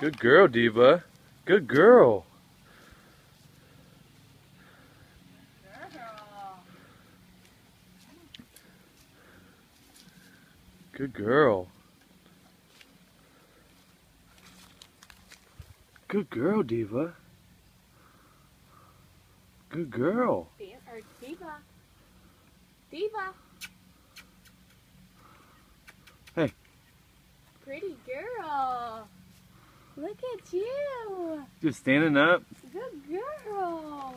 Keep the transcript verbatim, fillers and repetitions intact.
Good girl, Diva. Good girl. Good girl. Good girl, Diva. Good girl. Diva. Diva. Hey. Pretty girl. Look at you. Just standing up. Good girl.